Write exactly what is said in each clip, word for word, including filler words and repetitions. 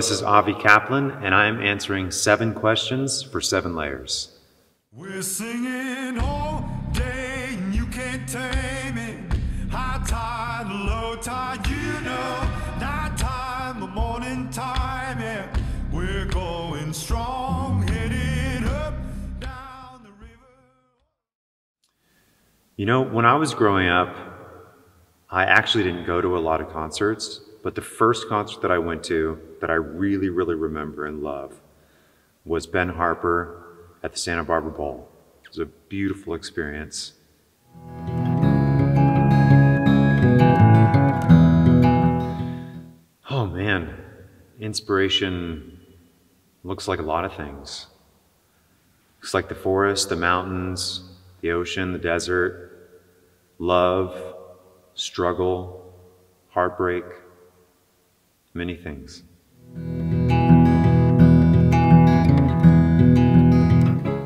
this is Avi Kaplan, and I'm answering seven questions for Seven Layers. We're singing all day, and you can't tame it. High tide, low tide, you know. Night time, the morning time, yeah. We're going strong, heading up, down the river. You know, when I was growing up, I actually didn't go to a lot of concerts. But the first concert that I went to that I really, really remember and love was Ben Harper at the Santa Barbara Bowl. It was a beautiful experience. Oh man, inspiration looks like a lot of things. Looks like the forest, the mountains, the ocean, the desert, love, struggle, heartbreak. Many things.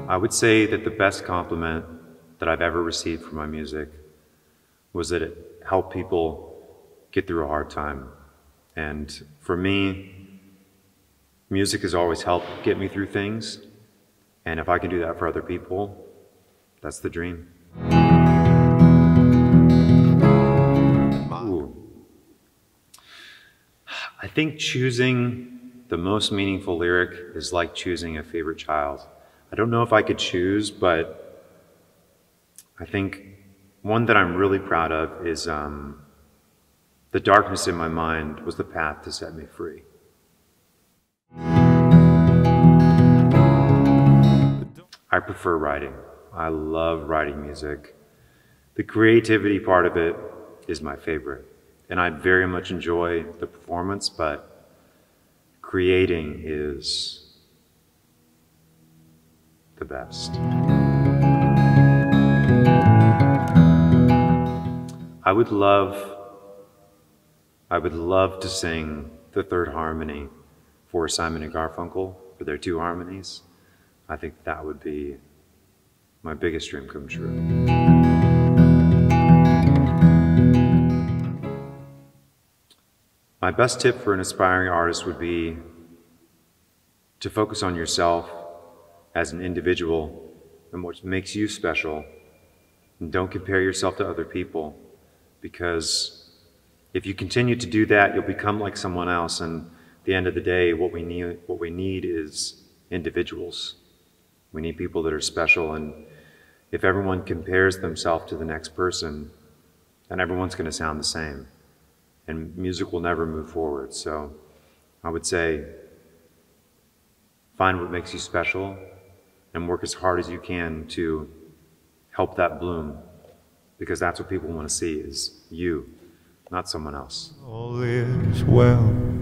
I would say that the best compliment that I've ever received for my music was that it helped people get through a hard time. And for me, music has always helped get me through things. And if I can do that for other people, that's the dream. I think choosing the most meaningful lyric is like choosing a favorite child. I don't know if I could choose, but I think one that I'm really proud of is um, "The darkness in my mind was the path to set me free." I prefer writing. I love writing music. The creativity part of it is my favorite. And I very much enjoy the performance, but creating is the best. I would love, I would love to sing the third harmony for Simon and Garfunkel, for their two harmonies. I think that would be my biggest dream come true. My best tip for an aspiring artist would be to focus on yourself as an individual and what makes you special. And don't compare yourself to other people, because if you continue to do that, you'll become like someone else. And at the end of the day, what we need, what we need is individuals. We need people that are special. And if everyone compares themselves to the next person, then everyone's going to sound the same. And music will never move forward. So I would say, find what makes you special and work as hard as you can to help that bloom, because that's what people want to see, is you, not someone else. All is well.